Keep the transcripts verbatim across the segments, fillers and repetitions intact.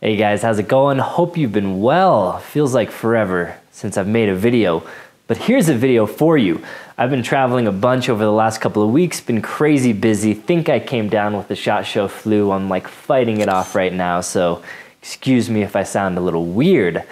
Hey guys, how's it going? Hope you've been well. Feels like forever since I've made a video, but here's a video for you. I've been traveling a bunch over the last couple of weeks, been crazy busy. Think I came down with the SHOT Show flu. I'm like fighting it off right now, so excuse me if I sound a little weird.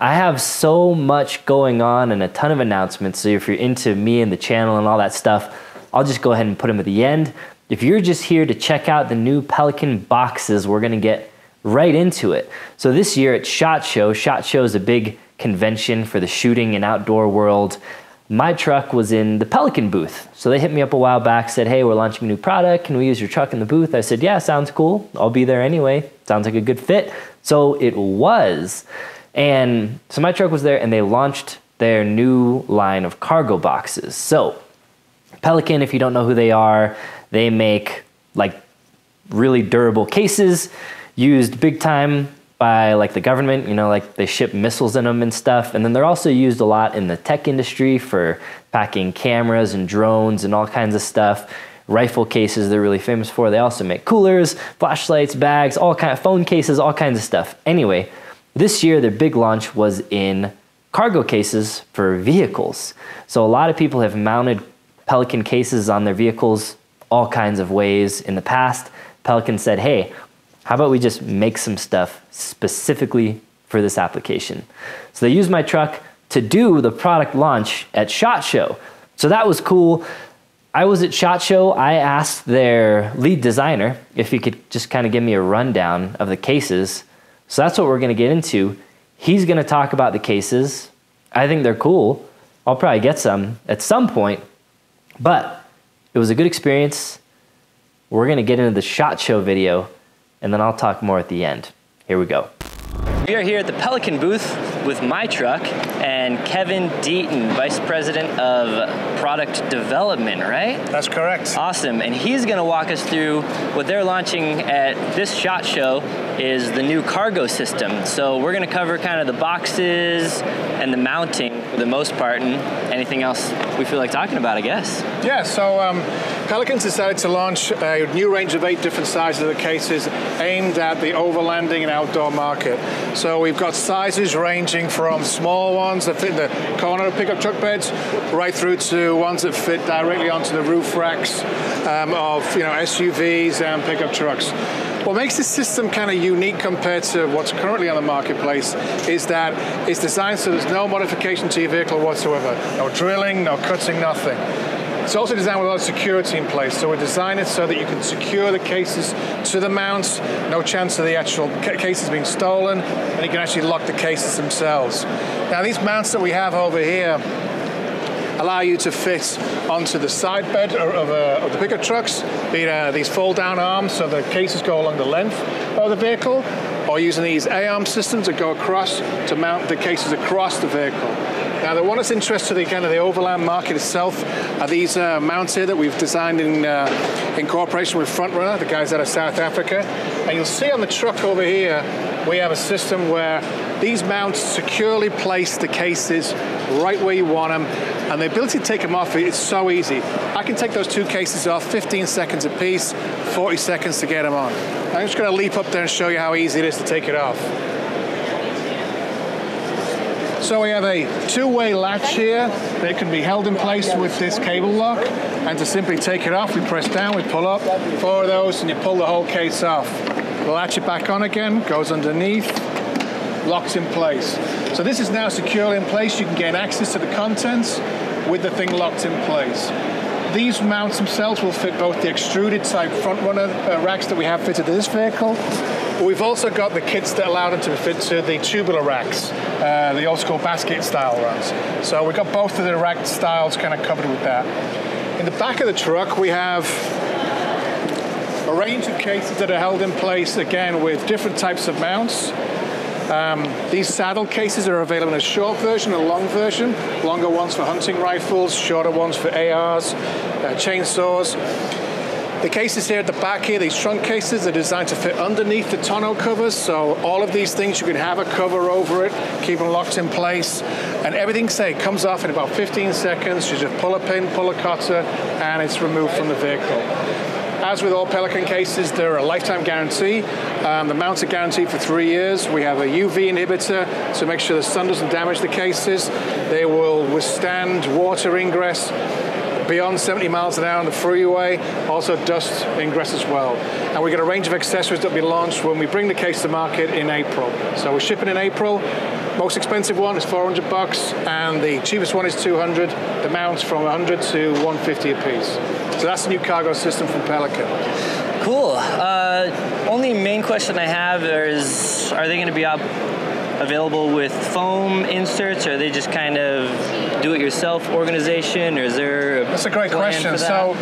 I have so much going on and a ton of announcements, so if you're into me and the channel and all that stuff, I'll just go ahead and put them at the end. If you're just here to check out the new Pelican boxes, we're gonna get right into it. So this year at SHOT Show, SHOT Show is a big convention for the shooting and outdoor world. My truck was in the Pelican booth. So they hit me up a while back, said, hey, we're launching a new product. Can we use your truck in the booth? I said, yeah, sounds cool. I'll be there anyway. Sounds like a good fit. So it was. And so my truck was there and they launched their new line of cargo boxes. So Pelican, if you don't know who they are, they make like really durable cases used big time by like the government, you know, like they ship missiles in them and stuff. And then they're also used a lot in the tech industry for packing cameras and drones and all kinds of stuff. Rifle cases they're really famous for. They also make coolers, flashlights, bags, all kind of phone cases, all kinds of stuff. Anyway, this year their big launch was in cargo cases for vehicles. So a lot of people have mounted Pelican cases on their vehicles all kinds of ways in the past. Pelican said, hey, how about we just make some stuff specifically for this application? So they used my truck to do the product launch at SHOT Show. So that was cool. I was at SHOT Show. I asked their lead designer if he could just kind of give me a rundown of the cases. So that's what we're gonna get into. He's gonna talk about the cases. I think they're cool. I'll probably get some at some point, but it was a good experience. We're gonna get into the SHOT Show video and then I'll talk more at the end. Here we go. We are here at the Pelican booth with my truck and Kevin Deaton, Vice President of Product Development, right? That's correct. Awesome, and he's gonna walk us through what they're launching at this SHOT Show is the new cargo system. So we're gonna cover kind of the boxes and the mounting for the most part, and anything else we feel like talking about, I guess. Yeah, so um, Pelican's decided to launch a new range of eight different sizes of the cases aimed at the overlanding and outdoor market. So we've got sizes ranging from small ones that fit in the corner of pickup truck beds, right through to ones that fit directly onto the roof racks um, of you know S U Vs and pickup trucks. What makes this system kind of unique compared to what's currently on the marketplace is that it's designed so there's no modification to your vehicle whatsoever. No drilling, no cutting, nothing. It's also designed with a lot of security in place, so we designed it so that you can secure the cases to the mounts, no chance of the actual cases being stolen, and you can actually lock the cases themselves. Now these mounts that we have over here allow you to fit onto the side bed of, uh, of the pickup trucks, be it uh, these fold-down arms so the cases go along the length of the vehicle, or using these A-arm systems that go across to mount the cases across the vehicle. Now the one that's interested in the, kind of the overland market itself are these uh, mounts here that we've designed in, uh, in cooperation with Frontrunner, the guys out of South Africa. And you'll see on the truck over here, we have a system where these mounts securely place the cases right where you want them, and the ability to take them off is so easy. I can take those two cases off, fifteen seconds a piece, forty seconds to get them on. I'm just gonna leap up there and show you how easy it is to take it off. So we have a two-way latch here that can be held in place with this cable lock, and to simply take it off, we press down, we pull up, four of those, and you pull the whole case off. We'll latch it back on again, goes underneath, locked in place. So this is now securely in place. You can gain access to the contents with the thing locked in place. These mounts themselves will fit both the extruded type front runner uh, racks that we have fitted to this vehicle. We've also got the kits that allow them to fit to the tubular racks, uh, the old school basket style runs. So we've got both of the rack styles kind of covered with that. In the back of the truck, we have a range of cases that are held in place, again, with different types of mounts. Um, these saddle cases are available in a short version, a long version, longer ones for hunting rifles, shorter ones for A Rs, uh, chainsaws. The cases here at the back here, these trunk cases, are designed to fit underneath the tonneau covers, so all of these things, you can have a cover over it, keep them locked in place, and everything, say, comes off in about fifteen seconds. You just pull a pin, pull a cotter, and it's removed from the vehicle. As with all Pelican cases, they're a lifetime guarantee. Um, the mounts are guaranteed for three years. We have a U V inhibitor, so make sure the sun doesn't damage the cases. They will withstand water ingress beyond seventy miles an hour on the freeway, also dust ingress as well. And we've got a range of accessories that will be launched when we bring the case to market in April. So we're shipping in April. Most expensive one is four hundred bucks, and the cheapest one is two hundred. The mounts from one hundred to one fifty a piece. So that's the new cargo system from Pelican. Cool. Uh, only main question I have is, are they going to be up available with foam inserts, or are they just kind of do-it-yourself organization, or is there a That's a great question. That? So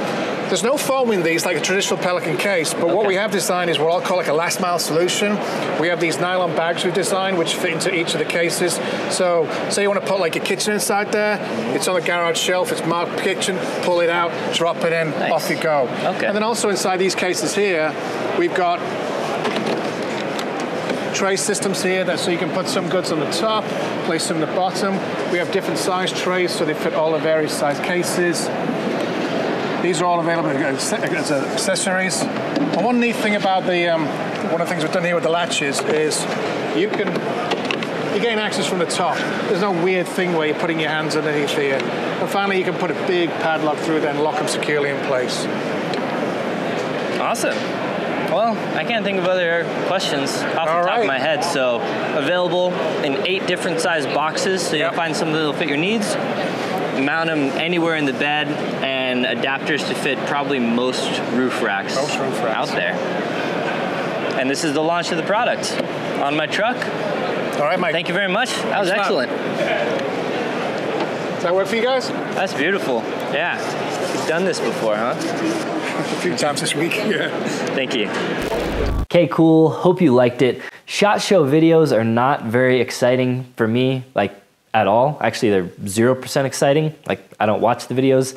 there's no foam in these like a traditional Pelican case, but okay. what we have designed is what I'll call like a last mile solution. We have these nylon bags we've designed which fit into each of the cases. So say you want to put like a kitchen inside there, it's on the garage shelf, it's marked kitchen, pull it out, drop it in, nice. Off you go. Okay. And then also inside these cases here, we've got tray systems here, that so you can put some goods on the top, place some on the bottom. We have different size trays, so they fit all the various size cases. These are all available as accessories. And one neat thing about the, um, one of the things we've done here with the latches is you can, you gain access from the top. There's no weird thing where you're putting your hands underneath here. And finally, you can put a big padlock through there and lock them securely in place. Awesome. Well, I can't think of other questions off All the top right. of my head. So available in eight different size boxes, so you'll yep. find something that'll fit your needs. Mount them anywhere in the bed, and adapters to fit probably most roof racks, most roof racks. out there. And this is the launch of the product on my truck. All right, Mike. Thank you very much. That was excellent. Does that work for you guys? That's beautiful. Yeah. You've done this before, huh? A few times this week, yeah. Thank you. Okay, cool, hope you liked it. SHOT Show videos are not very exciting for me, like at all. Actually, they're zero percent exciting. Like, I don't watch the videos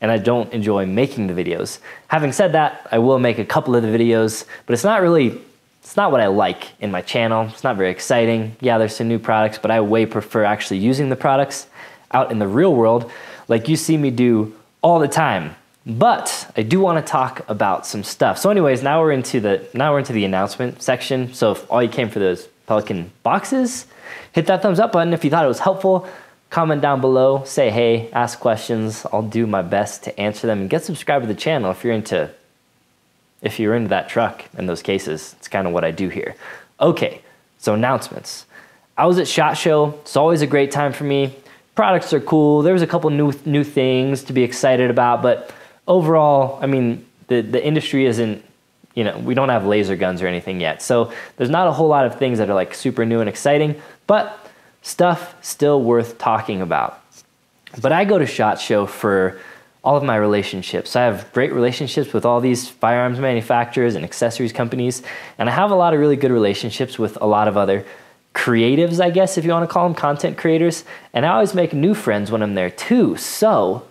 and I don't enjoy making the videos. Having said that, I will make a couple of the videos, but it's not really, it's not what I like in my channel. It's not very exciting. Yeah, there's some new products, but I way prefer actually using the products out in the real world, like you see me do all the time. But I do want to talk about some stuff. So anyways, now we're into the now we're into the announcement section. So if all you came for those Pelican boxes, hit that thumbs up button if you thought it was helpful. Comment down below, say hey, ask questions. I'll do my best to answer them, and get subscribed to the channel if you're into if you're into that truck and those cases. It's kind of what I do here. Okay, so announcements. I was at SHOT Show. It's always a great time for me. Products are cool. There was a couple new new things to be excited about, but overall, I mean, the, the industry isn't, you know, we don't have laser guns or anything yet. So there's not a whole lot of things that are like super new and exciting, but stuff still worth talking about. But I go to SHOT Show for all of my relationships. I have great relationships with all these firearms manufacturers and accessories companies. And I have a lot of really good relationships with a lot of other creatives, I guess, if you want to call them content creators. And I always make new friends when I'm there too. So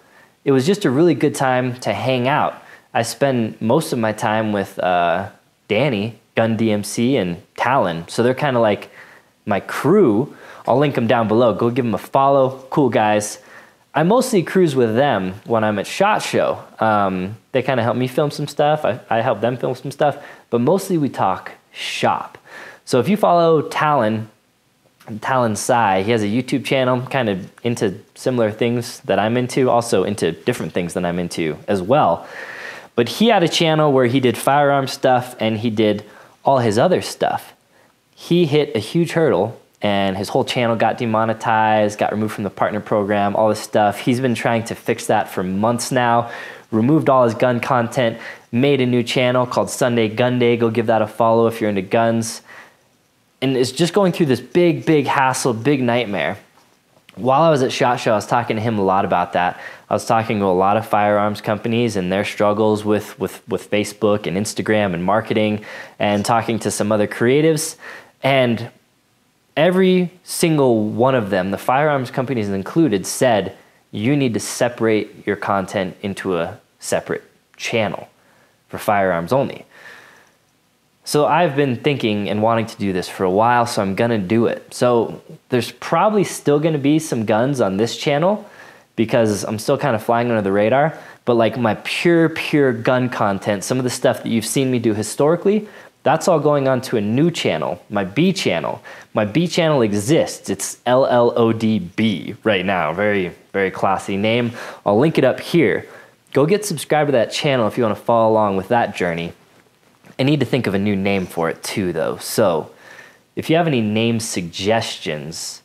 it was just a really good time to hang out. I spend most of my time with uh, Danny, Gun D M C, and Talon. So they're kind of like my crew. I'll link them down below. Go give them a follow. Cool guys. I mostly cruise with them when I'm at SHOT Show. Um, they kind of help me film some stuff. I, I help them film some stuff. But mostly we talk shop. So if you follow Talon, Talon Sei, he has a YouTube channel, kind of into similar things that I'm into, also into different things that I'm into as well. But he had a channel where he did firearm stuff and he did all his other stuff. He hit a huge hurdle and his whole channel got demonetized, got removed from the partner program, all this stuff. He's been trying to fix that for months now, removed all his gun content, made a new channel called Sunday Gun Day. Go give that a follow if you're into guns. And it's just going through this big, big hassle, big nightmare. While I was at SHOT Show, I was talking to him a lot about that. I was talking to a lot of firearms companies and their struggles with, with, with Facebook and Instagram and marketing, and talking to some other creatives. And every single one of them, the firearms companies included, said, you need to separate your content into a separate channel for firearms only. So I've been thinking and wanting to do this for a while, so I'm gonna do it. So there's probably still gonna be some guns on this channel because I'm still kind of flying under the radar, But like my pure, pure gun content, some of the stuff that you've seen me do historically, that's all going on to a new channel, my B channel. My B channel exists. It's L L O D B right now. Very, very classy name. I'll link it up here. Go get subscribed to that channel if you want to follow along with that journey. I need to think of a new name for it too, though. So if you have any name suggestions,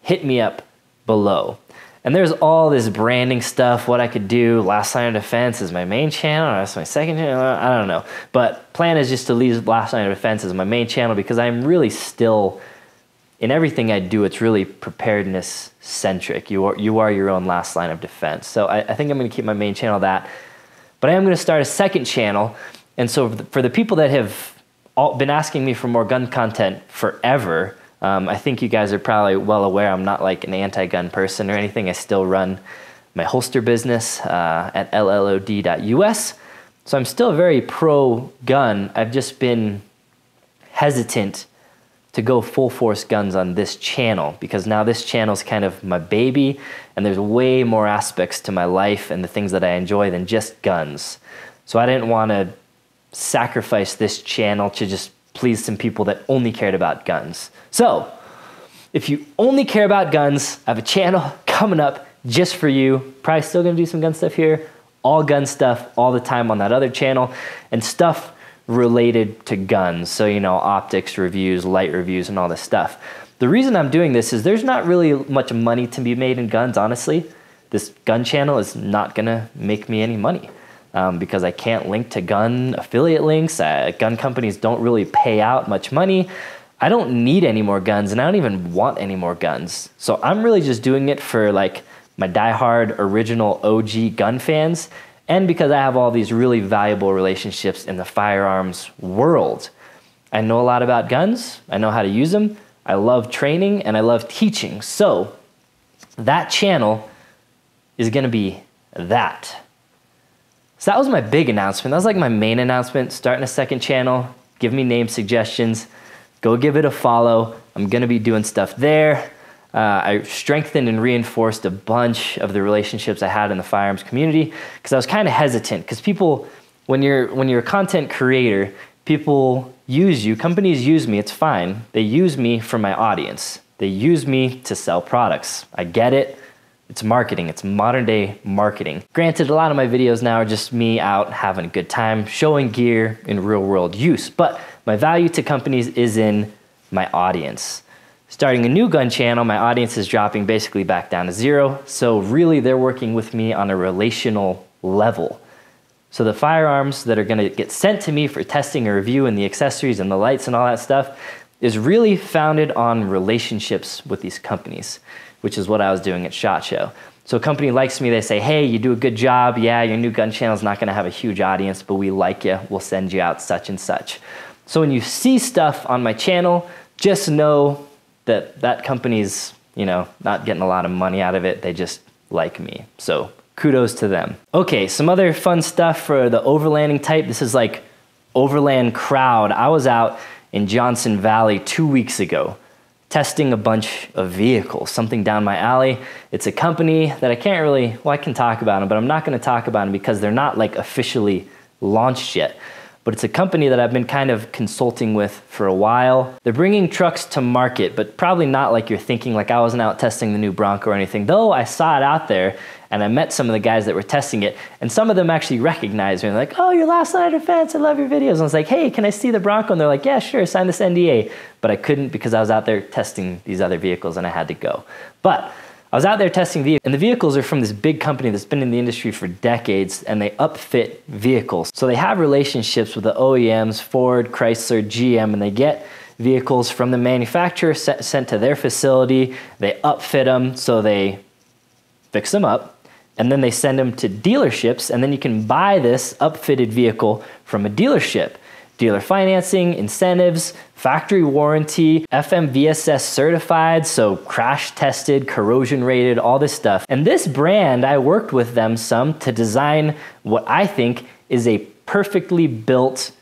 hit me up below. And there's all this branding stuff, what I could do. Last Line of Defense is my main channel, or that's my second channel, I don't know. But plan is just to leave Last Line of Defense as my main channel because I'm really still, in everything I do, it's really preparedness centric. You are, you are your own last line of defense. So I, I think I'm gonna keep my main channel that. But I am gonna start a second channel. And so for the, for the people that have all been asking me for more gun content forever, Um, I think you guys are probably well aware I'm not like an anti-gun person or anything. I still run my holster business uh, at L L O D dot U S. So I'm still very pro-gun. I've just been hesitant to go full force guns on this channel because now this channel's kind of my baby and there's way more aspects to my life and the things that I enjoy than just guns. So I didn't want to sacrifice this channel to just please some people that only cared about guns. So, if you only care about guns, I have a channel coming up just for you. Probably still gonna do some gun stuff here. All gun stuff all the time on that other channel and stuff related to guns. So, you know, optics reviews, light reviews, and all this stuff. The reason I'm doing this is there's not really much money to be made in guns, honestly. This gun channel is not gonna make me any money. Um, because I can't link to gun affiliate links. Uh, gun companies don't really pay out much money. I don't need any more guns and I don't even want any more guns. So I'm really just doing it for like my diehard original O G gun fans and because I have all these really valuable relationships in the firearms world. I know a lot about guns. I know how to use them. I love training and I love teaching. So that channel is gonna be that. So that was my big announcement. That was like my main announcement, starting a second channel, give me name suggestions, go give it a follow. I'm gonna be doing stuff there. Uh, I strengthened and reinforced a bunch of the relationships I had in the firearms community because I was kind of hesitant because people, when you're, when you're a content creator, people use you, companies use me, it's fine. They use me for my audience. They use me to sell products. I get it. It's marketing, it's modern day marketing. Granted, a lot of my videos now are just me out having a good time, showing gear in real world use, but my value to companies is in my audience. Starting a new gun channel, my audience is dropping basically back down to zero. So really they're working with me on a relational level. So the firearms that are gonna get sent to me for testing or review and the accessories and the lights and all that stuff is really founded on relationships with these companies, which is what I was doing at SHOT Show. So a company likes me, they say, hey, you do a good job. Yeah, your new gun channel's not gonna have a huge audience, but we like you, we'll send you out such and such. So when you see stuff on my channel, just know that that company's, you know, not getting a lot of money out of it, they just like me. So kudos to them. Okay, some other fun stuff for the overlanding type. This is like overland crowd. I was out in Johnson Valley two weeks ago, testing a bunch of vehicles, something down my alley. It's a company that I can't really, well, I can talk about them, but I'm not gonna talk about them because they're not like officially launched yet. But it's a company that I've been kind of consulting with for a while. They're bringing trucks to market, but probably not like you're thinking, like I wasn't out testing the new Bronco or anything, though I saw it out there and I met some of the guys that were testing it. And some of them actually recognized me and like, oh, your Last Line of Defense, I love your videos. And I was like, hey, can I see the Bronco? And they're like, yeah, sure, sign this N D A. But I couldn't because I was out there testing these other vehicles and I had to go. But I was out there testing vehicles, and the vehicles are from this big company that's been in the industry for decades, and they upfit vehicles. So they have relationships with the O E Ms, Ford, Chrysler, G M, and they get vehicles from the manufacturer sent to their facility. They upfit them, so they fix them up, and then they send them to dealerships, and then you can buy this upfitted vehicle from a dealership. Dealer financing, incentives, factory warranty, F M V S S certified, so crash tested, corrosion rated, all this stuff. And this brand, I worked with them some to design what I think is a perfectly built,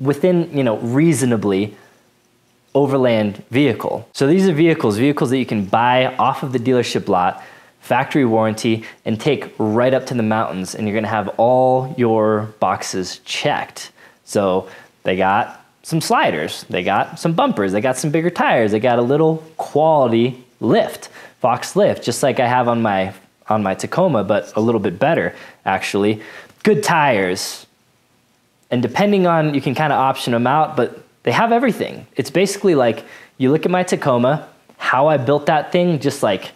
within, you know, reasonably overland vehicle. So these are vehicles, vehicles that you can buy off of the dealership lot factory warranty, and take right up to the mountains, and you're gonna have all your boxes checked. So they got some sliders, they got some bumpers, they got some bigger tires, they got a little quality lift, Fox lift, just like I have on my on my Tacoma, but a little bit better actually. Good tires, and depending on, you can kind of option them out, but they have everything. It's basically like, you look at my Tacoma, how I built that thing, just like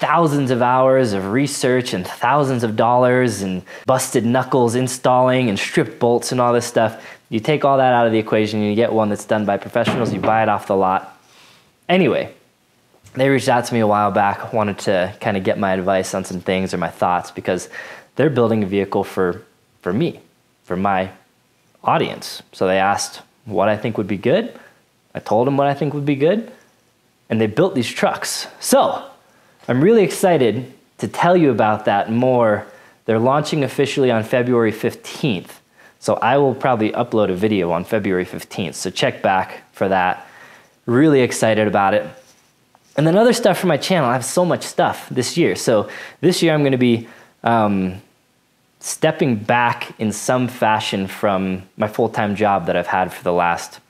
thousands of hours of research and thousands of dollars and busted knuckles installing and stripped bolts and all this stuff. You take all that out of the equation and you get one that's done by professionals, you buy it off the lot. Anyway, they reached out to me a while back, wanted to kind of get my advice on some things or my thoughts, because they're building a vehicle for, for me, for my audience. So they asked what I think would be good. I told them what I think would be good, and they built these trucks. So I'm really excited to tell you about that more. They're launching officially on February fifteenth. So I will probably upload a video on February fifteenth. So check back for that. Really excited about it. And then other stuff for my channel. I have so much stuff this year. So this year I'm gonna be um, stepping back in some fashion from my full-time job that I've had for the last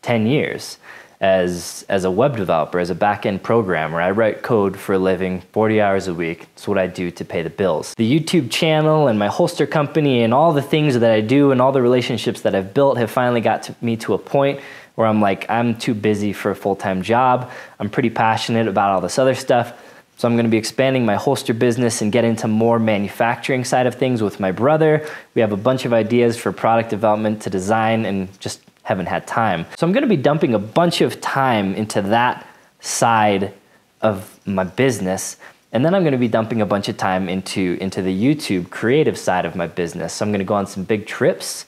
ten years as, as a web developer, as a back-end programmer. I write code for a living, forty hours a week. It's what I do to pay the bills. The YouTube channel and my holster company and all the things that I do and all the relationships that I've built have finally got to me to a point where I'm like, I'm too busy for a full-time job. I'm pretty passionate about all this other stuff. So I'm gonna be expanding my holster business and get into more manufacturing side of things with my brother. We have a bunch of ideas for product development to design and just haven't had time. So I'm gonna be dumping a bunch of time into that side of my business. And then I'm gonna be dumping a bunch of time into, into the YouTube creative side of my business. So I'm gonna go on some big trips,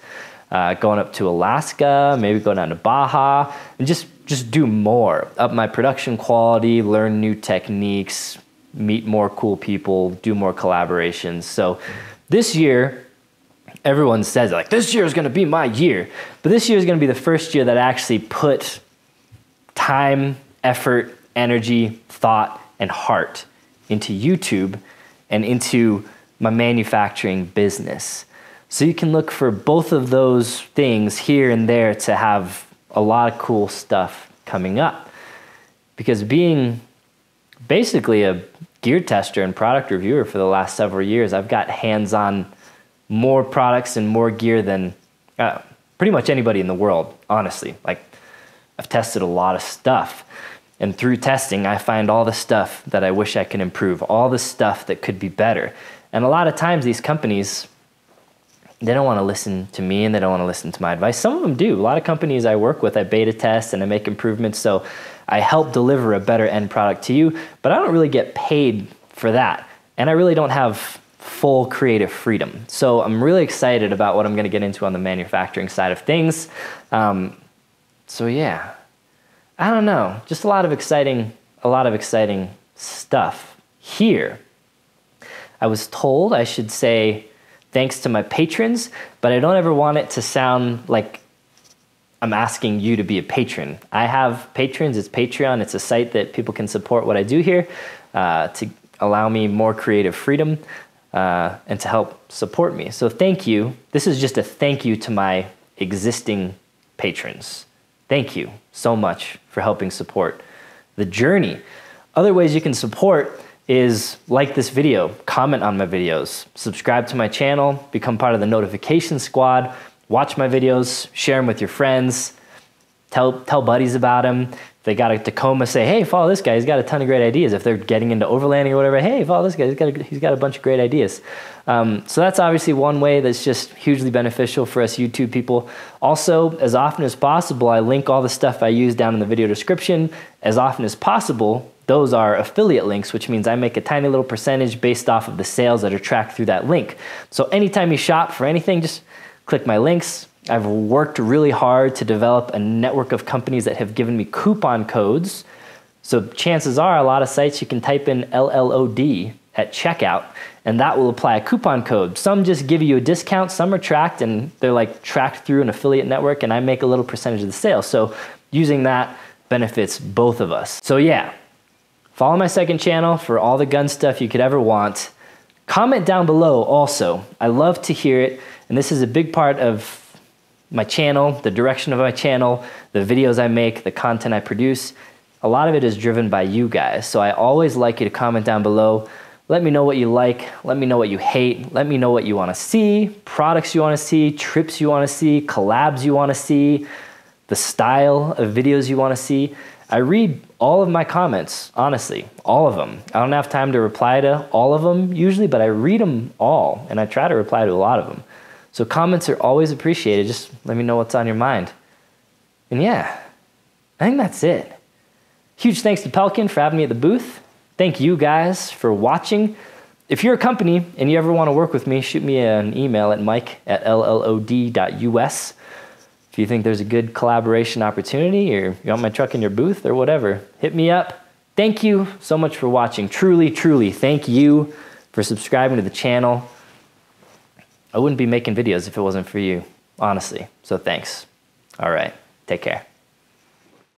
uh, going up to Alaska, maybe go down to Baja, and just just do more, up my production quality, learn new techniques, meet more cool people, do more collaborations. So this year, everyone says like, this year is gonna be my year, but this year is gonna be the first year that I actually put time, effort, energy, thought, and heart into YouTube and into my manufacturing business. So you can look for both of those things here and there to have a lot of cool stuff coming up, because being basically a gear tester and product reviewer for the last several years, I've got hands on more products and more gear than uh, pretty much anybody in the world, honestly. Like, I've tested a lot of stuff, and through testing, I find all the stuff that I wish I can improve, all the stuff that could be better. And a lot of times these companies, they don't want to listen to me and they don't want to listen to my advice. Some of them do. A lot of companies I work with, I beta test and I make improvements. So I help deliver a better end product to you, but I don't really get paid for that. And I really don't have full creative freedom. So I'm really excited about what I'm going to get into on the manufacturing side of things. Um, so yeah, I don't know. Just a lot of exciting, a lot of exciting stuff here. I was told I should say thanks to my patrons, but I don't ever want it to sound like I'm asking you to be a patron. I have patrons, it's Patreon, it's a site that people can support what I do here uh, to allow me more creative freedom uh, and to help support me. So thank you. This is just a thank you to my existing patrons. Thank you so much for helping support the journey. Other ways you can support is like this video, comment on my videos, subscribe to my channel, become part of the notification squad, watch my videos, share them with your friends, tell, tell buddies about them. If they got a Tacoma, say, hey, follow this guy, he's got a ton of great ideas. If they're getting into overlanding or whatever, hey, follow this guy, he's got a, he's got a bunch of great ideas. Um, so that's obviously one way that's just hugely beneficial for us YouTube people. Also, as often as possible, I link all the stuff I use down in the video description. As often as possible, those are affiliate links, which means I make a tiny little percentage based off of the sales that are tracked through that link. So anytime you shop for anything, just click my links. I've worked really hard to develop a network of companies that have given me coupon codes. So chances are a lot of sites you can type in L L O D at checkout and that will apply a coupon code. Some just give you a discount, some are tracked and they're like tracked through an affiliate network and I make a little percentage of the sale. So using that benefits both of us. So yeah. Follow my second channel for all the gun stuff you could ever want. Comment down below also. I love to hear it, and this is a big part of my channel, the direction of my channel, the videos I make, the content I produce. A lot of it is driven by you guys, so I always like you to comment down below. Let me know what you like, let me know what you hate, let me know what you wanna see, products you wanna see, trips you wanna see, collabs you wanna see, the style of videos you wanna see. I read all of my comments, honestly, all of them. I don't have time to reply to all of them usually, but I read them all, and I try to reply to a lot of them. So comments are always appreciated. Just let me know what's on your mind. And yeah, I think that's it. Huge thanks to Pelican for having me at the booth. Thank you guys for watching. If you're a company and you ever want to work with me, shoot me an email at mike at L L O D dot U S. If you think there's a good collaboration opportunity or you want my truck in your booth or whatever, hit me up. Thank you so much for watching. Truly, truly, thank you for subscribing to the channel. I wouldn't be making videos if it wasn't for you, honestly. So thanks. All right, take care.